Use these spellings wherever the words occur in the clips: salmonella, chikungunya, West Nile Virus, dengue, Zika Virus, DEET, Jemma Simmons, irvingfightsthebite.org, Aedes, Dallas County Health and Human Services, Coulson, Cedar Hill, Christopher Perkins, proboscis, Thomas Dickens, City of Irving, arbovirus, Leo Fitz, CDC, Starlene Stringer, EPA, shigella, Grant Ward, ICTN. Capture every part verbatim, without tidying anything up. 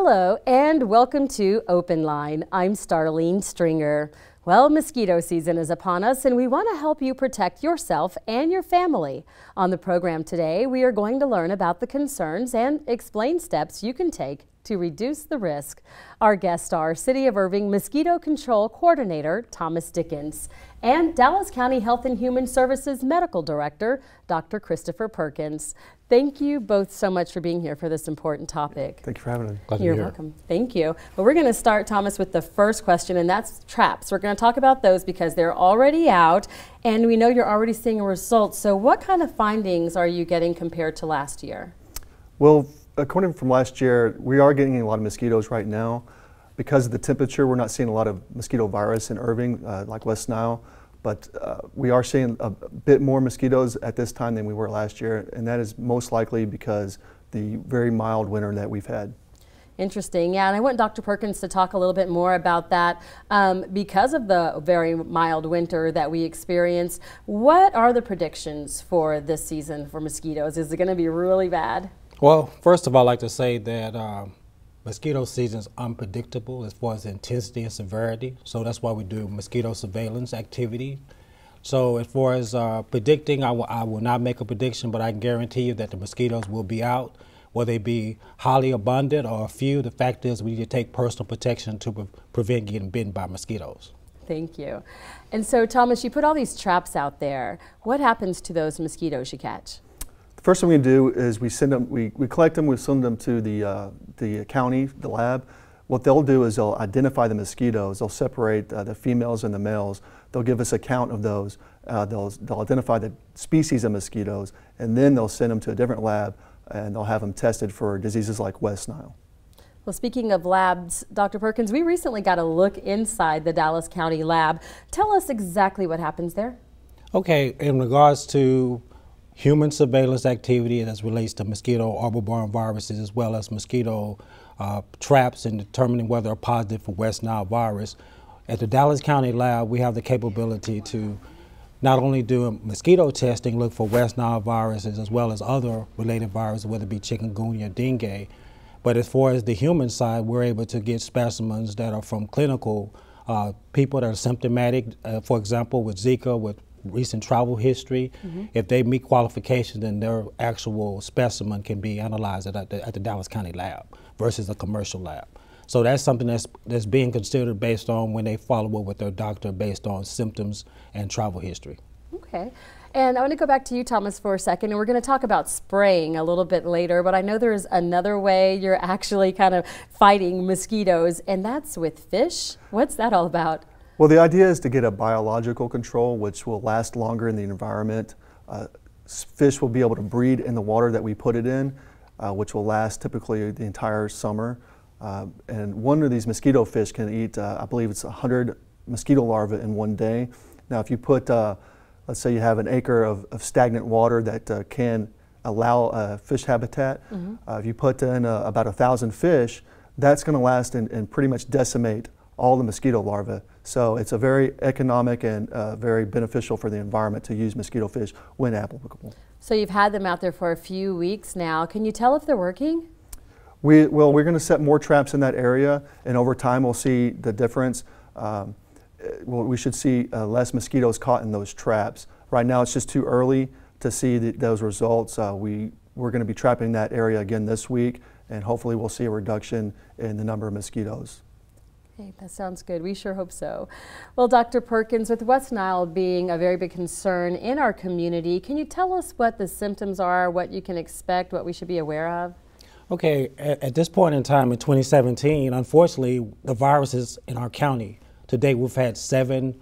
Hello and welcome to Open Line. I'm Starlene Stringer. Well, mosquito season is upon us and we want to help you protect yourself and your family. On the program today, we are going to learn about the concerns and explain steps you can take to reduce the risk. Our guests are City of Irving Mosquito Control Coordinator Thomas Dickens and Dallas County Health and Human Services Medical Director Doctor Christopher Perkins. Thank you both so much for being here for this important topic. Thank you for having us. Glad to be here. You're welcome. Thank you. Well, we're going to start, Thomas, with the first question, and that's traps. We're going to talk about those because they're already out, and we know you're already seeing results. So what kind of findings are you getting compared to last year? Well, according from last year, we are getting a lot of mosquitoes right now. Because of the temperature, we're not seeing a lot of mosquito virus in Irving, uh, like West Nile. But uh, we are seeing a bit more mosquitoes at this time than we were last year, and that is most likely because the very mild winter that we've had. Interesting, yeah, and I want Doctor Perkins to talk a little bit more about that. Um, because of the very mild winter that we experienced, what are the predictions for this season for mosquitoes? Is it going to be really bad? Well, first of all, I'd like to say that uh, mosquito season is unpredictable as far as intensity and severity, so that's why we do mosquito surveillance activity. So as far as uh, predicting, I, I will not make a prediction, but I can guarantee you that the mosquitoes will be out, whether they be highly abundant or a few. The fact is we need to take personal protection to pre prevent getting bitten by mosquitoes. Thank you. And so, Thomas, you put all these traps out there. What happens to those mosquitoes you catch? The first thing we do is we send them, we, we collect them, we send them to the, uh, the county, the lab. What they'll do is they'll identify the mosquitoes. They'll separate uh, the females and the males. They'll give us a count of those. Uh, they'll, they'll identify the species of mosquitoes, and then they'll send them to a different lab, and they'll have them tested for diseases like West Nile. Well, speaking of labs, Doctor Perkins, we recently got a look inside the Dallas County lab. Tell us exactly what happens there. Okay, in regards to human surveillance activity as relates to mosquito arbovirus viruses as well as mosquito uh, traps and determining whether they're positive for West Nile virus. At the Dallas County lab, we have the capability to not only do mosquito testing, look for West Nile viruses as well as other related viruses, whether it be chikungunya, dengue, but as far as the human side, we're able to get specimens that are from clinical uh, people that are symptomatic, uh, for example, with Zika, with recent travel history. Mm-hmm. If they meet qualifications, then their actual specimen can be analyzed at the, at the Dallas County lab versus a commercial lab. So that's something that's, that's being considered based on when they follow up with their doctor based on symptoms and travel history. Okay. And I want to go back to you, Thomas, for a second, and we're going to talk about spraying a little bit later, but I know there's another way you're actually kind of fighting mosquitoes, and that's with fish. What's that all about? Well, the idea is to get a biological control which will last longer in the environment. Uh, fish will be able to breed in the water that we put it in, uh, which will last typically the entire summer. Uh, and one of these mosquito fish can eat, uh, I believe it's one hundred mosquito larvae in one day. Now, if you put, uh, let's say you have an acre of, of stagnant water that uh, can allow uh, fish habitat, mm-hmm. uh, if you put in uh, about one thousand fish, that's going to last and, and pretty much decimate all the mosquito larvae. So it's a very economic and uh, very beneficial for the environment to use mosquito fish when applicable. So you've had them out there for a few weeks now. Can you tell if they're working? We, well, we're gonna set more traps in that area, and over time we'll see the difference. Um, well, we should see uh, less mosquitoes caught in those traps. Right now it's just too early to see the, those results. Uh, we, we're gonna be trapping that area again this week, and hopefully we'll see a reduction in the number of mosquitoes. Hey, that sounds good. We sure hope so. Well, Doctor Perkins, with West Nile being a very big concern in our community, can you tell us what the symptoms are, what you can expect, what we should be aware of? Okay, at, at this point in time in twenty seventeen, unfortunately, the virus is in our county. To date, we've had seven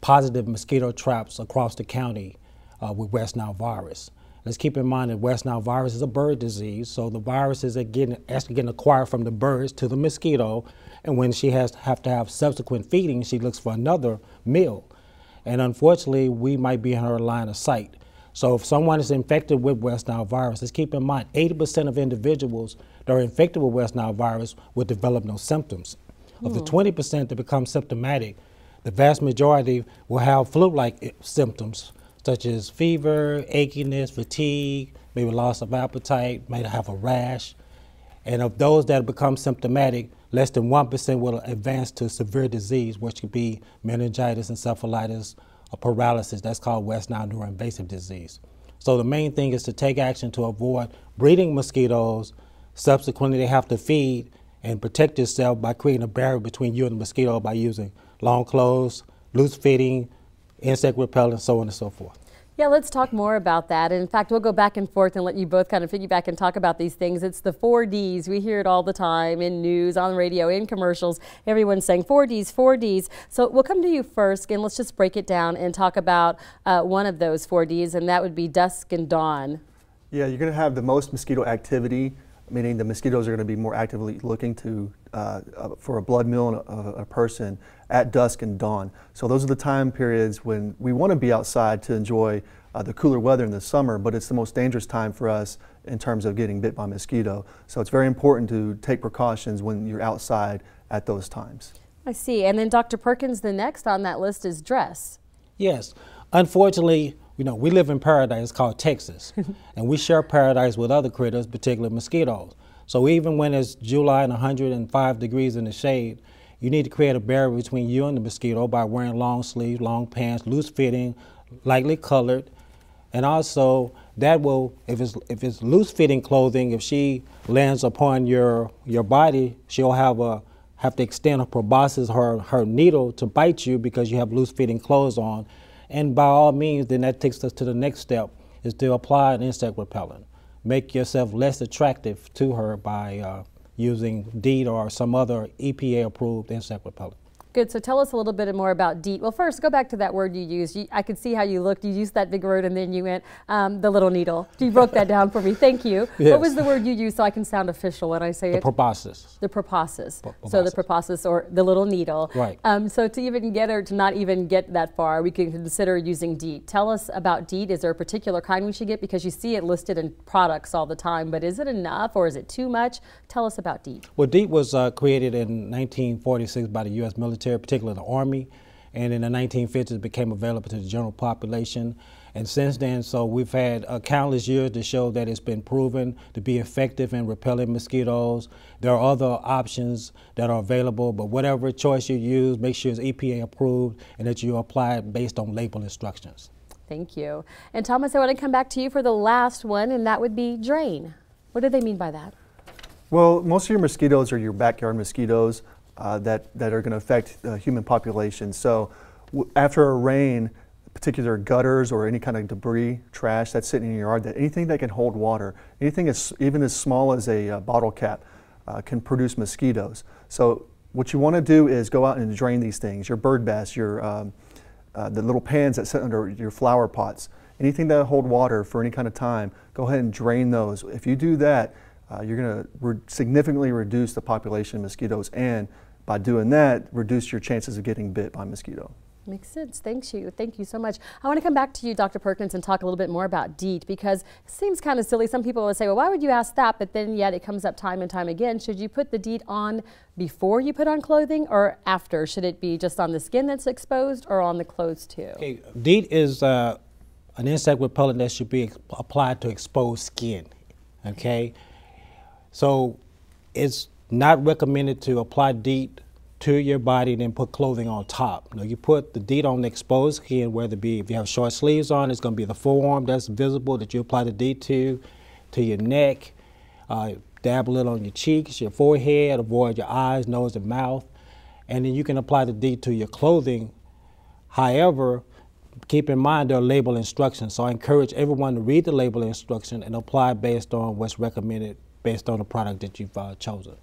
positive mosquito traps across the county uh, with West Nile virus. Let's keep in mind that West Nile virus is a bird disease, so the viruses are getting, actually getting acquired from the birds to the mosquito, and when she has to have to have subsequent feeding, she looks for another meal. And unfortunately, we might be in her line of sight. So if someone is infected with West Nile virus, let's keep in mind eighty percent of individuals that are infected with West Nile virus will develop no symptoms. Hmm. Of the twenty percent that become symptomatic, the vast majority will have flu-like symptoms, such as fever, achiness, fatigue, maybe loss of appetite, may have a rash. And of those that become symptomatic, less than one percent will advance to severe disease, which could be meningitis, encephalitis, or paralysis. That's called West Nile neuroinvasive disease. So the main thing is to take action to avoid breeding mosquitoes. Subsequently, they have to feed and protect yourself by creating a barrier between you and the mosquito by using long clothes, loose fitting, insect repellent, so on and so forth. Yeah, let's talk more about that. In fact, we'll go back and forth and let you both kind of piggyback and talk about these things. It's the four Ds. We hear it all the time in news, on radio, in commercials. Everyone's saying four Ds, four Ds. So we'll come to you first, and let's just break it down and talk about uh, one of those four Ds, and that would be dusk and dawn. Yeah, you're going to have the most mosquito activity, meaning the mosquitoes are going to be more actively looking to uh, for a blood meal in a, a person at dusk and dawn. So those are the time periods when we want to be outside to enjoy uh, the cooler weather in the summer, but it's the most dangerous time for us in terms of getting bit by a mosquito. So it's very important to take precautions when you're outside at those times. I see. And then Doctor Perkins, the next on that list is dress. Yes. Unfortunately, you know, we live in paradise called Texas, and we share paradise with other critters, particularly mosquitoes. So even when it's July and one hundred five degrees in the shade, you need to create a barrier between you and the mosquito by wearing long sleeves, long pants, loose fitting, lightly colored. And also that will, if it's, if it's loose fitting clothing, if she lands upon your, your body, she'll have a, have to extend her proboscis, her, her needle to bite you because you have loose fitting clothes on. And by all means, then that takes us to the next step, is to apply an insect repellent. Make yourself less attractive to her by uh, using DEET or some other E P A-approved insect repellent. Good, so tell us a little bit more about DEET. Well, first, go back to that word you used. You, I could see how you looked. You used that big word, and then you went, um, the little needle. You broke that down for me. Thank you. Yes. What was the word you used so I can sound official when I say the it? The proboscis. The proboscis. Pro proboscis. So the proboscis, or the little needle. Right. Um, so to even get her to not even get that far, we can consider using DEET. Tell us about DEET. Is there a particular kind we should get? Because you see it listed in products all the time, but is it enough, or is it too much? Tell us about DEET. Well, DEET was uh, created in nineteen forty-six by the U S military, particularly the Army, and in the nineteen fifties it became available to the general population. And since then, so we've had uh, countless years to show that it's been proven to be effective in repelling mosquitoes. There are other options that are available, but whatever choice you use, make sure it's E P A approved and that you apply it based on label instructions. Thank you. And Thomas, I want to come back to you for the last one, and that would be drain. What do they mean by that? Well, most of your mosquitoes are your backyard mosquitoes. Uh, that, that are going to affect the human population. So w after a rain, particular gutters or any kind of debris, trash that's sitting in your yard, that anything that can hold water, anything as, even as small as a uh, bottle cap uh, can produce mosquitoes. So what you want to do is go out and drain these things, your bird baths, your, um, uh, the little pans that sit under your flower pots, anything that hold water for any kind of time, go ahead and drain those. If you do that, uh, you're going to re significantly reduce the population of mosquitoes, and by doing that, reduce your chances of getting bit by a mosquito. Makes sense. Thank you. Thank you so much. I want to come back to you, Doctor Perkins, and talk a little bit more about DEET, because it seems kind of silly. Some people would say, well, why would you ask that? But then yet it comes up time and time again. Should you put the DEET on before you put on clothing or after? Should it be just on the skin that's exposed or on the clothes too? Okay. DEET is uh, an insect repellent that should be applied to exposed skin. Okay. So it's not recommended to apply DEET to your body and then put clothing on top. Now you put the DEET on the exposed skin, whether it be if you have short sleeves on, it's going to be the forearm that's visible that you apply the DEET to, to your neck, uh, dab a little on your cheeks, your forehead, avoid your eyes, nose, and mouth, and then you can apply the DEET to your clothing. However, keep in mind there are label instructions, so I encourage everyone to read the label instruction and apply based on what's recommended, based on the product that you've uh, chosen.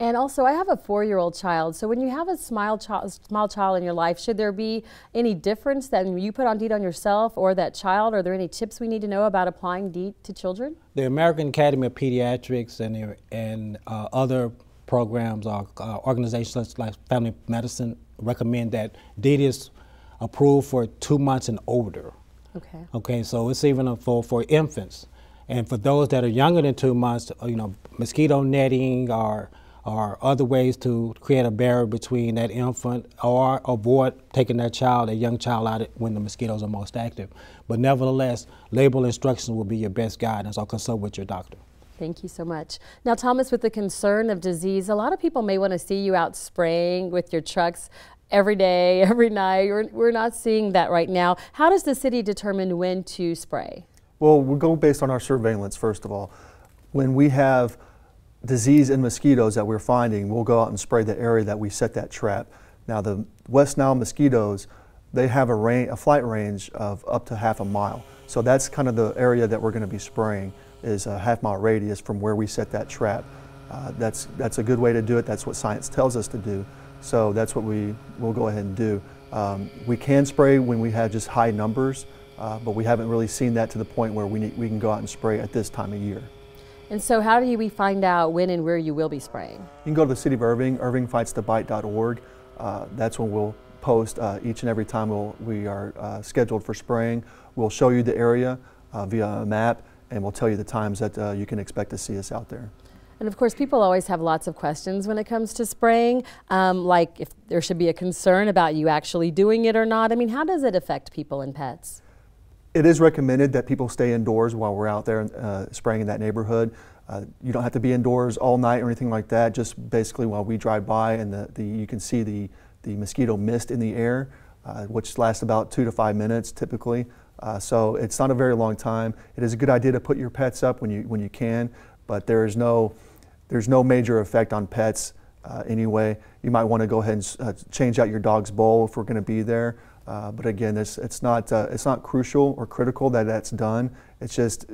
And also, I have a four-year-old child, so when you have a small child in your life, should there be any difference that you put on DEET on yourself or that child? Are there any tips we need to know about applying DEET to children? The American Academy of Pediatrics and, and uh, other programs or uh, organizations like Family Medicine recommend that DEET is approved for two months and older. Okay. Okay, so it's even for, for infants. And for those that are younger than two months, you know, mosquito netting or or other ways to create a barrier between that infant, or avoid taking that child, that young child, out when the mosquitoes are most active. But nevertheless, label instructions will be your best guidance, or consult with your doctor. Thank you so much. Now, Thomas, with the concern of disease, a lot of people may want to see you out spraying with your trucks every day, every night. We're, we're not seeing that right now. How does the city determine when to spray? Well, we go based on our surveillance, first of all. When we have disease in mosquitoes that we're finding, we'll go out and spray the area that we set that trap. Now, the West Nile mosquitoes, they have a, range, a flight range of up to half a mile. So that's kind of the area that we're going to be spraying, is a half mile radius from where we set that trap. Uh, that's, that's a good way to do it. That's what science tells us to do. So that's what we will go ahead and do. Um, we can spray when we have just high numbers, uh, but we haven't really seen that to the point where we, need, we can go out and spray at this time of year. And so how do you, we find out when and where you will be spraying? You can go to the City of Irving, irving fights the bite dot org. Uh, that's when we'll post uh, each and every time we'll, we are uh, scheduled for spraying. We'll show you the area uh, via a map, and we'll tell you the times that uh, you can expect to see us out there. And of course, people always have lots of questions when it comes to spraying, um, like if there should be a concern about you actually doing it or not. I mean, how does it affect people and pets? It is recommended that people stay indoors while we're out there uh, spraying in that neighborhood. Uh, you don't have to be indoors all night or anything like that, just basically while we drive by, and the, the, you can see the, the mosquito mist in the air, uh, which lasts about two to five minutes typically. Uh, so it's not a very long time. It is a good idea to put your pets up when you when you can, but there is no there's no major effect on pets uh, anyway. You might want to go ahead and uh, change out your dog's bowl if we're going to be there. Uh, but again, it's it's not uh, it's not crucial or critical that that's done. It's just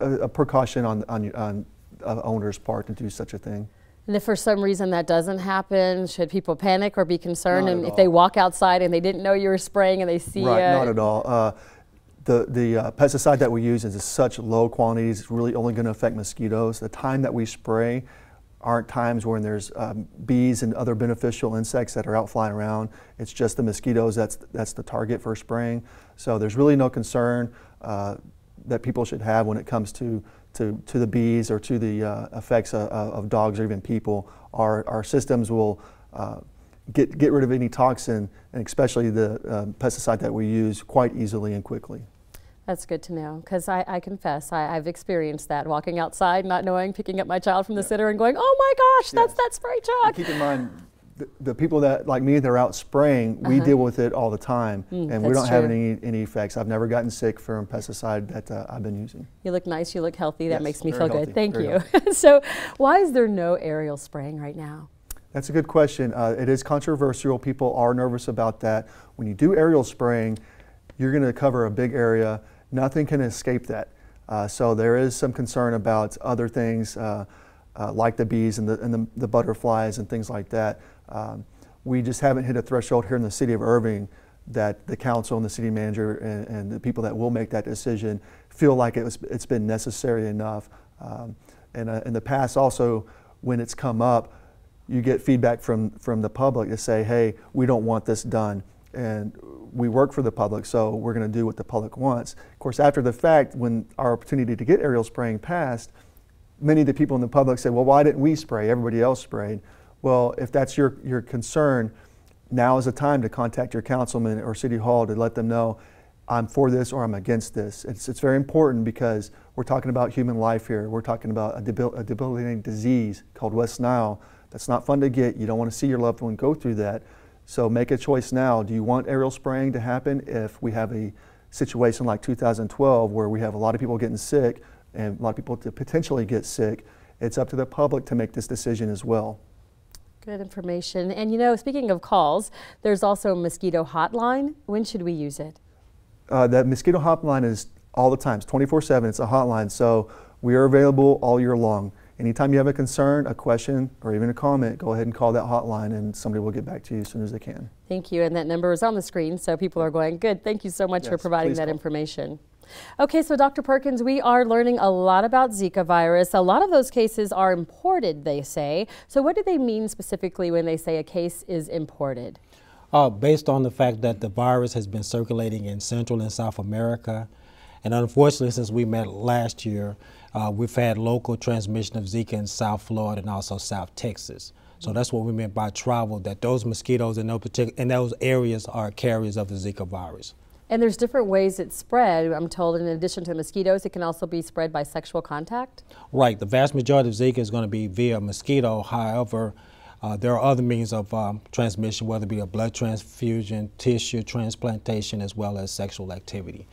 a, a precaution on on on uh, owner's part to do such a thing. And if for some reason that doesn't happen, should people panic or be concerned? Not and if all. They walk outside and they didn't know you were spraying and they see right, uh, not at all. Uh, The, the uh, pesticide that we use is such low quantities, it's really only going to affect mosquitoes. The time that we spray aren't times when there's um, bees and other beneficial insects that are out flying around. It's just the mosquitoes that's, that's the target for spraying. So there's really no concern uh, that people should have when it comes to, to, to the bees or to the uh, effects of, of dogs or even people. Our, our systems will uh, get, get rid of any toxin, and especially the uh, pesticide that we use, quite easily and quickly. That's good to know, because I, I confess, I, I've experienced that, walking outside, not knowing, picking up my child from the yeah. sitter and going, oh my gosh, that's yes. that spray truck. And keep in mind, the, the people that, like me, that are out spraying, we uh-huh. deal with it all the time, mm, and we don't true. have any, any effects. I've never gotten sick from pesticide that uh, I've been using. You look nice, you look healthy, that yes, makes me feel healthy. good. Thank very you. So why is there no aerial spraying right now? That's a good question. Uh, it is controversial. People are nervous about that. When you do aerial spraying, you're going to cover a big area. Nothing can escape that. Uh, so there is some concern about other things uh, uh, like the bees and, the, and the, the butterflies and things like that. Um, we just haven't hit a threshold here in the City of Irving that the council and the city manager and, and the people that will make that decision feel like it was, it's been necessary enough. Um, and uh, in the past also, when it's come up, you get feedback from, from the public to say, hey, we don't want this done. And we work for the public, so we're going to do what the public wants. Of course, after the fact, when our opportunity to get aerial spraying passed, many of the people in the public say, well, why didn't we spray? Everybody else sprayed. Well, if that's your, your concern, now is the time to contact your councilman or city hall to let them know, I'm for this or I'm against this. It's, it's very important, because we're talking about human life here. We're talking about a, debil a debilitating disease called West Nile. That's not fun to get. You don't want to see your loved one go through that. So make a choice now. Do you want aerial spraying to happen if we have a situation like two thousand twelve where we have a lot of people getting sick and a lot of people to potentially get sick? It's up to the public to make this decision as well. Good information. And you know, speaking of calls, there's also a mosquito hotline. When should we use it? Uh, that mosquito hotline is all the time. It's twenty-four seven. It's a hotline. So we are available all year long. Anytime you have a concern, a question, or even a comment, go ahead and call that hotline, and somebody will get back to you as soon as they can. Thank you, and that number is on the screen, so people are going, good, thank you so much yes, for providing that call. information. Okay, so Doctor Perkins, we are learning a lot about Zika virus. A lot of those cases are imported, they say. So what do they mean specifically when they say a case is imported? Uh, based on the fact that the virus has been circulating in Central and South America, and unfortunately, since we met last year, Uh, we've had local transmission of Zika in South Florida and also South Texas. So that's what we meant by travel, that those mosquitoes in those, partic in those areas are carriers of the Zika virus. And there's different ways it's spread. I'm told in addition to mosquitoes, it can also be spread by sexual contact? Right. The vast majority of Zika is going to be via mosquito. However, uh, there are other means of um, transmission, whether it be a blood transfusion, tissue transplantation, as well as sexual activity.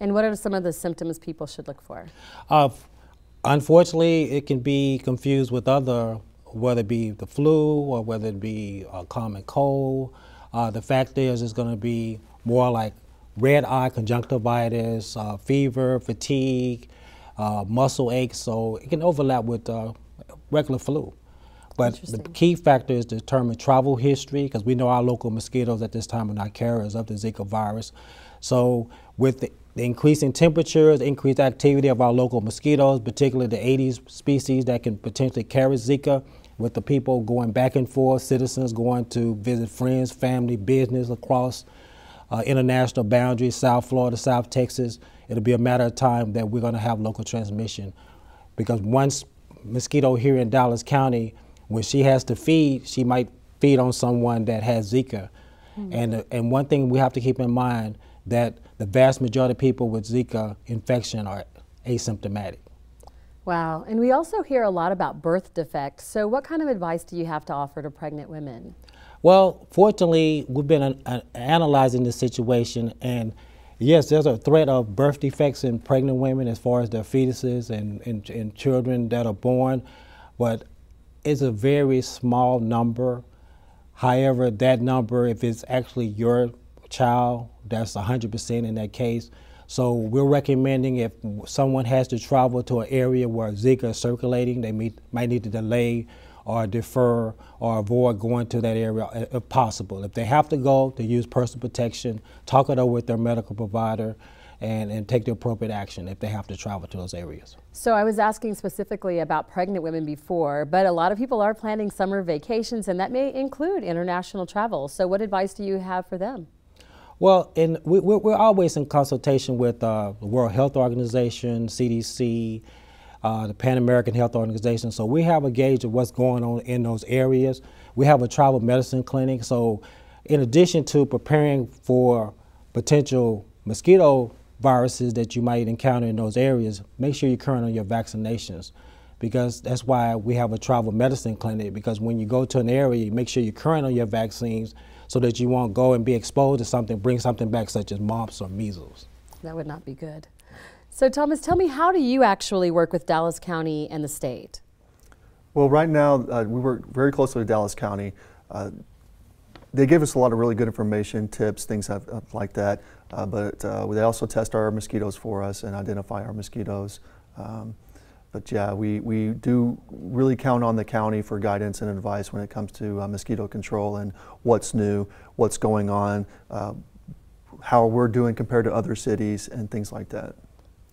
And what are some of the symptoms people should look for? Uh, unfortunately, it can be confused with other, whether it be the flu or whether it be a common cold. Uh, the fact is it's going to be more like red eye, conjunctivitis, uh, fever, fatigue, uh, muscle aches, so it can overlap with uh, regular flu. But the key factor is to determine travel history, because we know our local mosquitoes at this time are not carriers of the Zika virus. So with the The increasing temperatures, increased activity of our local mosquitoes, particularly the Aedes species that can potentially carry Zika, with the people going back and forth, citizens going to visit friends, family, business across uh, international boundaries, South Florida, South Texas. It'll be a matter of time that we're going to have local transmission, because once mosquito here in Dallas County, when she has to feed, she might feed on someone that has Zika. Mm-hmm. And, uh, and one thing we have to keep in mind that the vast majority of people with Zika infection are asymptomatic. Wow, and we also hear a lot about birth defects. So what kind of advice do you have to offer to pregnant women? Well, fortunately, we've been an, an analyzing this situation, and yes, there's a threat of birth defects in pregnant women as far as their fetuses and, and, and children that are born, but it's a very small number. However, that number, if it's actually your child, that's one hundred percent in that case. So we're recommending if someone has to travel to an area where Zika is circulating, they meet, might need to delay or defer or avoid going to that area if possible. If they have to go, to use personal protection, talk it over with their medical provider, and, and take the appropriate action if they have to travel to those areas. So I was asking specifically about pregnant women before, but a lot of people are planning summer vacations, and that may include international travel. So what advice do you have for them? Well, and we, we're always in consultation with uh, the World Health Organization, C D C, uh, the Pan American Health Organization, so we have a gauge of what's going on in those areas. We have a travel medicine clinic, so in addition to preparing for potential mosquito viruses that you might encounter in those areas, make sure you're current on your vaccinations, because that's why we have a travel medicine clinic, because when you go to an area, you make sure you're current on your vaccines, so that you won't go and be exposed to something, bring something back such as mumps or measles. That would not be good. So Thomas, tell me, how do you actually work with Dallas County and the state? Well, right now, uh, we work very closely with Dallas County. Uh, they give us a lot of really good information, tips, things like that, uh, but uh, they also test our mosquitoes for us and identify our mosquitoes. Um, but yeah, we, we do really count on the county for guidance and advice when it comes to uh, mosquito control and what's new, what's going on, uh, how we're doing compared to other cities and things like that.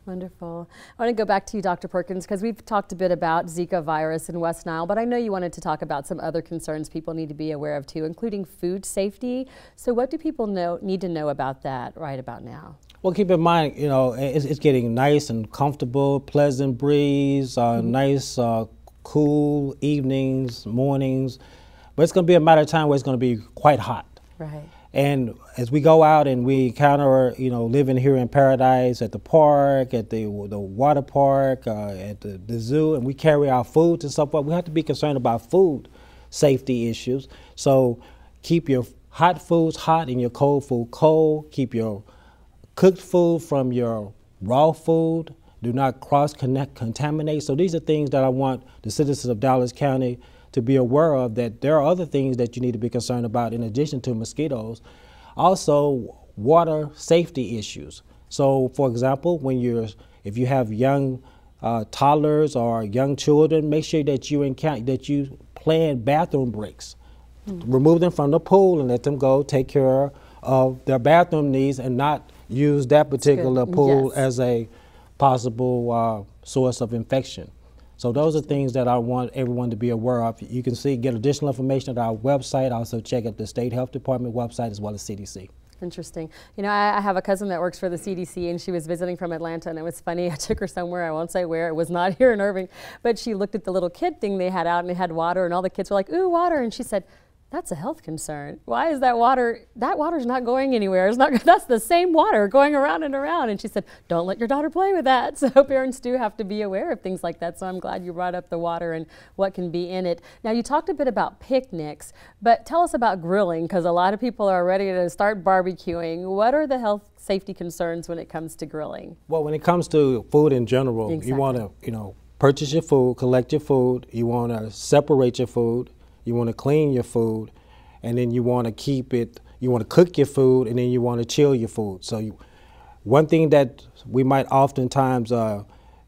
Wonderful. I want to go back to you, Doctor Perkins, because we've talked a bit about Zika virus in West Nile, but I know you wanted to talk about some other concerns people need to be aware of too, including food safety. So what do people know, need to know about that right about now? Well, keep in mind, you know, it's, it's getting nice and comfortable, pleasant breeze, uh, mm-hmm. nice uh, cool evenings, mornings, but it's going to be a matter of time where it's going to be quite hot. Right. And as we go out and we encounter, you know, living here in paradise at the park, at the, the water park, uh, at the, the zoo, and we carry our foods and so forth, we have to be concerned about food safety issues. So keep your hot foods hot and your cold food cold. Keep your cooked food from your raw food. Do not cross-connect, contaminate. So these are things that I want the citizens of Dallas County to be aware of, that there are other things that you need to be concerned about in addition to mosquitoes. Also, water safety issues. So for example, when you're, if you have young uh, toddlers or young children, make sure that you encounter, that you plan bathroom breaks. Mm-hmm. Remove them from the pool and let them go take care of their bathroom needs and not use that particular pool yes. as a possible uh, source of infection. So those are things that I want everyone to be aware of. You can see, get additional information at our website. Also check out the State Health Department website as well as C D C. Interesting. You know, I, I have a cousin that works for the C D C, and she was visiting from Atlanta, and it was funny. I took her somewhere, I won't say where, it was not here in Irving, but she looked at the little kid thing they had out, and it had water, and all the kids were like, ooh, water, and she said, that's a health concern. Why is that water, that water's not going anywhere. It's not, that's the same water going around and around. And she said, don't let your daughter play with that. So parents do have to be aware of things like that. So I'm glad you brought up the water and what can be in it. Now you talked a bit about picnics, but tell us about grilling, because a lot of people are ready to start barbecuing. What are the health safety concerns when it comes to grilling? Well, when it comes to food in general, exactly. you want to, you know, purchase your food, collect your food. You want to separate your food. You want to clean your food, and then you want to keep it, you want to cook your food, and then you want to chill your food. So you, one thing that we might oftentimes uh,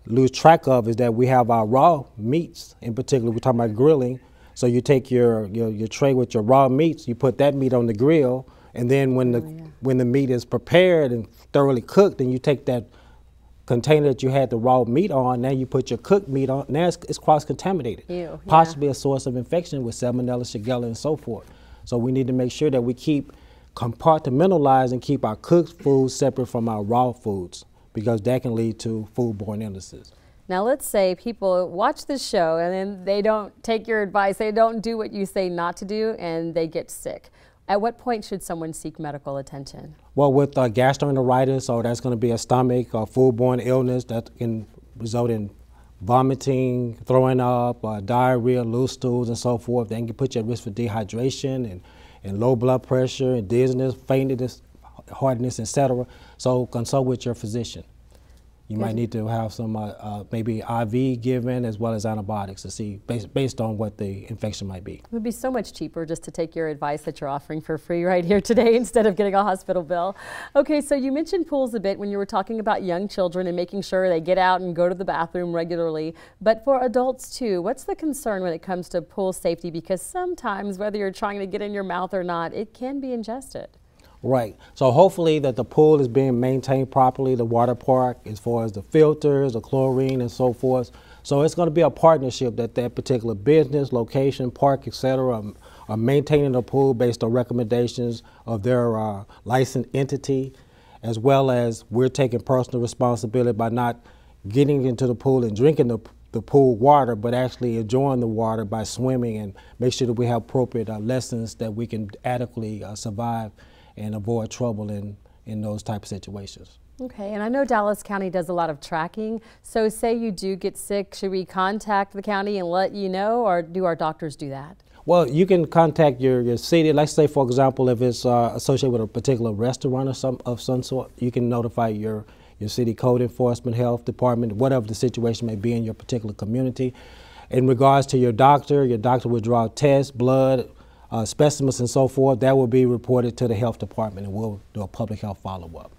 lose track of is that we have our raw meats, in particular, we're talking about grilling. So you take your, your, your tray with your raw meats, you put that meat on the grill, and then when the, oh, yeah. when the meat is prepared and thoroughly cooked, then you take that container that you had the raw meat on, now you put your cooked meat on, now it's, it's cross-contaminated. Ew, possibly yeah. a source of infection with salmonella, shigella, and so forth. So we need to make sure that we keep compartmentalized and keep our cooked foods separate from our raw foods, because that can lead to foodborne illnesses. Now let's say people watch this show and then they don't take your advice, they don't do what you say not to do, and they get sick. At what point should someone seek medical attention? Well, with uh, gastroenteritis, or that's going to be a stomach or foodborne illness that can result in vomiting, throwing up, uh, diarrhea, loose stools, and so forth, that can put you at risk for dehydration and, and low blood pressure and dizziness, faintness, hardness, et cetera. So consult with your physician. You Good. might need to have some uh, uh, maybe I V given, as well as antibiotics, to see based, based on what the infection might be. It would be so much cheaper just to take your advice that you're offering for free right here today instead of getting a hospital bill. Okay, so you mentioned pools a bit when you were talking about young children and making sure they get out and go to the bathroom regularly. But for adults too, what's the concern when it comes to pool safety? Because sometimes, whether you're trying to get in your mouth or not, it can be ingested. Right. So hopefully that the pool is being maintained properly, the water park, as far as the filters, the chlorine, and so forth. So it's going to be a partnership that that particular business, location, park, et cetera, are maintaining the pool based on recommendations of their uh, licensed entity, as well as we're taking personal responsibility by not getting into the pool and drinking the, the pool water, but actually enjoying the water by swimming, and make sure that we have appropriate uh, lessons that we can adequately uh, survive and avoid trouble in, in those type of situations. Okay, and I know Dallas County does a lot of tracking, so say you do get sick, should we contact the county and let you know, or do our doctors do that? Well, you can contact your, your city. Let's say, for example, if it's uh, associated with a particular restaurant or some, of some sort, you can notify your, your city code enforcement, health department, whatever the situation may be in your particular community. In regards to your doctor, your doctor will draw tests, blood, Uh, specimens, and so forth, that will be reported to the health department, and we'll do a public health follow-up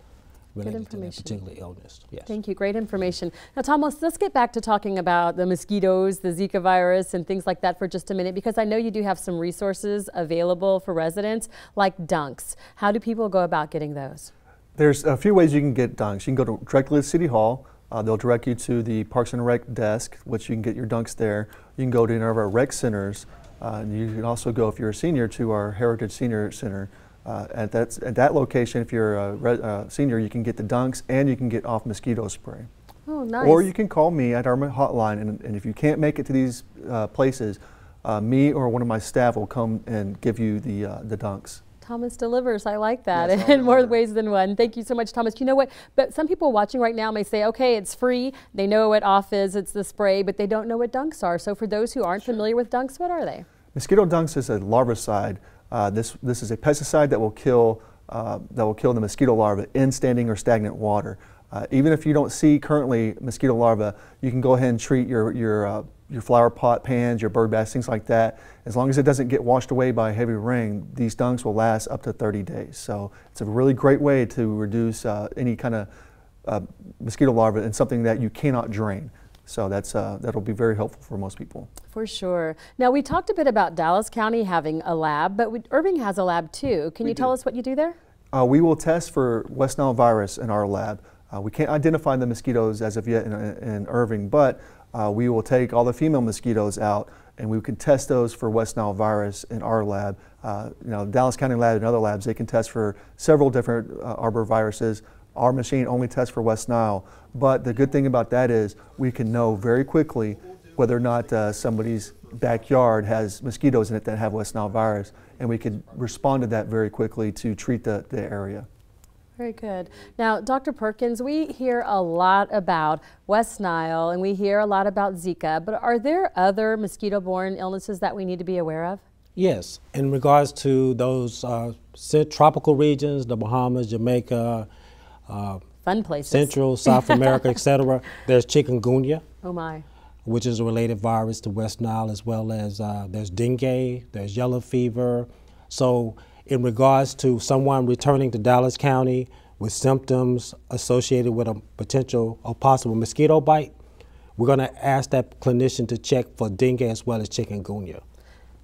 related to that particular illness. Yes. Thank you. Great information. Now, Thomas, let's get back to talking about the mosquitoes, the Zika virus, and things like that for just a minute, because I know you do have some resources available for residents, like dunks. How do people go about getting those? There's a few ways you can get dunks. You can go to, directly to City Hall. Uh, they'll direct you to the Parks and Rec desk, which you can get your dunks there. You can go to any of our rec centers. Uh, and you can also go, if you're a senior, to our Heritage Senior Center. Uh, at, that, at that location, if you're a re uh, senior, you can get the dunks and you can get off mosquito spray. Oh, nice. Or you can call me at our hotline, and, and if you can't make it to these uh, places, uh, me or one of my staff will come and give you the, uh, the dunks. Thomas delivers. I like that, yes, in more ways than one. Thank you so much, Thomas. You know what? But some people watching right now may say, okay, it's free. They know what off is, it's the spray, but they don't know what dunks are. So for those who aren't sure. familiar with dunks, what are they? Mosquito dunks is a larvicide. Uh, this, this is a pesticide that will kill, uh, that will kill the mosquito larva in standing or stagnant water. Uh, even if you don't see currently mosquito larva, you can go ahead and treat your, your, uh, your flower pot pans, your bird baths, things like that. As long as it doesn't get washed away by heavy rain, these dunks will last up to thirty days. So it's a really great way to reduce uh, any kind of uh, mosquito larva in something that you cannot drain. So that's, uh, that'll be very helpful for most people. For sure. Now, we talked a bit about Dallas County having a lab, but we, Irving has a lab too. Can we you do. tell us what you do there? Uh, we will test for West Nile virus in our lab. Uh, we can't identify the mosquitoes as of yet in, in Irving, but uh, we will take all the female mosquitoes out, and we can test those for West Nile virus in our lab. Uh, you know, Dallas County lab and other labs, they can test for several different uh, arboviruses. Our machine only tests for West Nile, but the good thing about that is we can know very quickly whether or not uh, somebody's backyard has mosquitoes in it that have West Nile virus, and we could respond to that very quickly to treat the, the area. Very good. Now, Doctor Perkins, we hear a lot about West Nile and we hear a lot about Zika, but are there other mosquito-borne illnesses that we need to be aware of? Yes. In regards to those uh, tropical regions, the Bahamas, Jamaica, uh, fun places, Central, South America, et cetera, there's chikungunya. Oh my. Which is a related virus to West Nile, as well as uh, there's dengue, there's yellow fever. So in regards to someone returning to Dallas County with symptoms associated with a potential or possible mosquito bite, we're going to ask that clinician to check for dengue as well as chikungunya.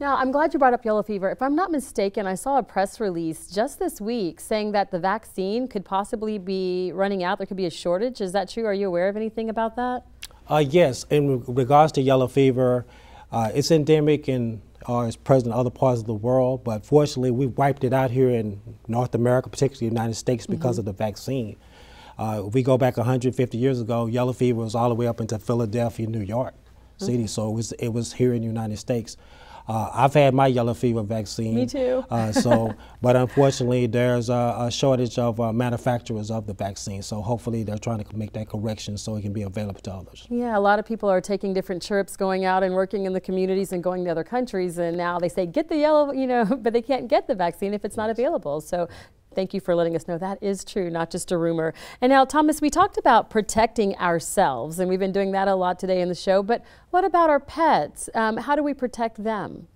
Now, I'm glad you brought up yellow fever. If I'm not mistaken, I saw a press release just this week saying that the vaccine could possibly be running out. There could be a shortage. Is that true? Are you aware of anything about that? Uh, yes, in regards to yellow fever, uh, it's endemic and uh, it's present in other parts of the world, but fortunately we wiped it out here in North America, particularly the United States, because mm-hmm. of the vaccine. Uh, if we go back one hundred fifty years ago, yellow fever was all the way up into Philadelphia, New York okay. City, so it was, it was here in the United States. Uh, I've had my yellow fever vaccine. Me too. uh, so, but unfortunately, there's a, a shortage of uh, manufacturers of the vaccine. So hopefully they're trying to make that correction so it can be available to others. Yeah, a lot of people are taking different trips, going out and working in the communities and going to other countries. And now they say, get the yellow, you know, but they can't get the vaccine if it's not available. So thank you for letting us know that is true, not just a rumor. And now, Thomas, we talked about protecting ourselves, and we've been doing that a lot today in the show, but what about our pets? Um, how do we protect them?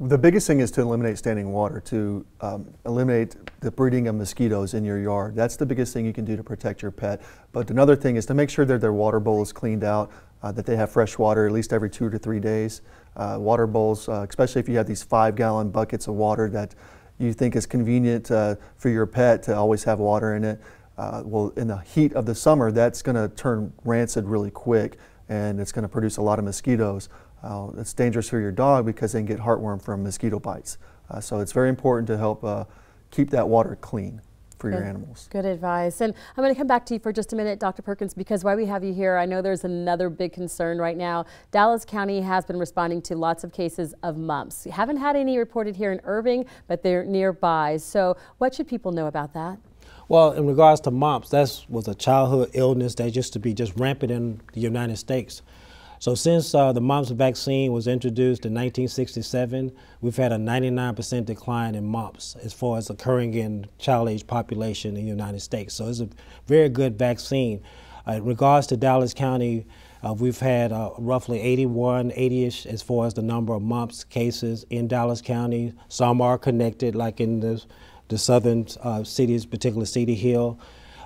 The biggest thing is to eliminate standing water, to um, eliminate the breeding of mosquitoes in your yard. That's the biggest thing you can do to protect your pet. But another thing is to make sure that their water bowl is cleaned out, uh, that they have fresh water at least every two to three days. Uh, water bowls, uh, especially if you have these five-gallon buckets of water that you think it's convenient uh, for your pet to always have water in it. Uh, well, in the heat of the summer, that's gonna turn rancid really quick, and it's gonna produce a lot of mosquitoes. Uh, it's dangerous for your dog because they can get heartworm from mosquito bites. Uh, so it's very important to help uh, keep that water clean for your animals. Good advice. And I'm going to come back to you for just a minute, Doctor Perkins, because while we have you here, I know there's another big concern right now. Dallas County has been responding to lots of cases of mumps. We haven't had any reported here in Irving, but they're nearby. So what should people know about that? Well, in regards to mumps, that was a childhood illness that used to be just rampant in the United States. So since uh, the mumps vaccine was introduced in nineteen sixty-seven, we've had a ninety-nine percent decline in mumps as far as occurring in child age population in the United States. So it's a very good vaccine. Uh, in regards to Dallas County, uh, we've had uh, roughly eighty-one, eighty-ish as far as the number of mumps cases in Dallas County. Some are connected, like in the, the southern uh, cities, particularly Cedar Hill.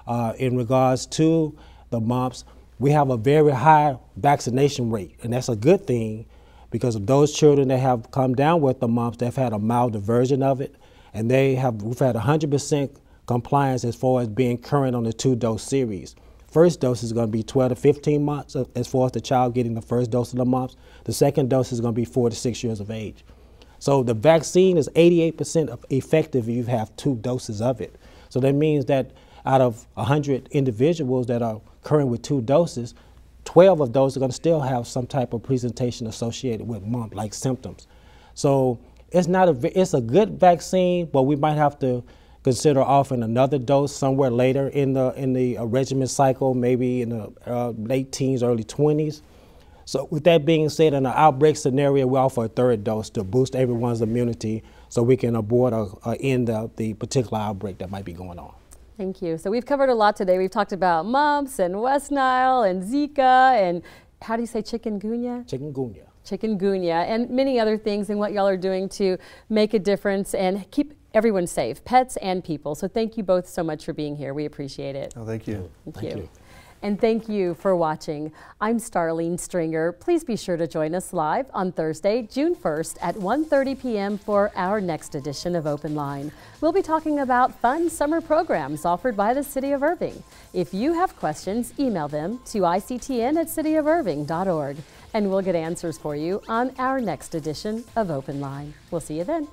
Uh, in regards to the mumps, we have a very high vaccination rate, and that's a good thing because of those children that have come down with the mumps, they've had a milder version of it, and they have, we've had one hundred percent compliance as far as being current on the two-dose series. First dose is going to be twelve to fifteen months as far as the child getting the first dose of the mumps. The second dose is going to be four to six years of age. So the vaccine is eighty-eight percent effective if you have two doses of it. So that means that out of one hundred individuals that are current with two doses, twelve of those are going to still have some type of presentation associated with mump-like symptoms. So it's not a, it's a good vaccine, but we might have to consider offering another dose somewhere later in the in the uh, regimen cycle, maybe in the uh, late teens, early twenties. So with that being said, in an outbreak scenario, we offer a third dose to boost everyone's immunity so we can abort or, or end the, the particular outbreak that might be going on. Thank you. So we've covered a lot today. We've talked about mumps and West Nile and Zika and how do you say chikungunya? Chikungunya. Chikungunya and many other things and what y'all are doing to make a difference and keep everyone safe, pets and people. So thank you both so much for being here. We appreciate it. Oh, thank you. Thank, thank you. you. And thank you for watching. I'm Starlene Stringer. Please be sure to join us live on Thursday, June first at one thirty p m for our next edition of Open Line. We'll be talking about fun summer programs offered by the City of Irving. If you have questions, email them to I C T N at city of irving dot org and we'll get answers for you on our next edition of Open Line. We'll see you then.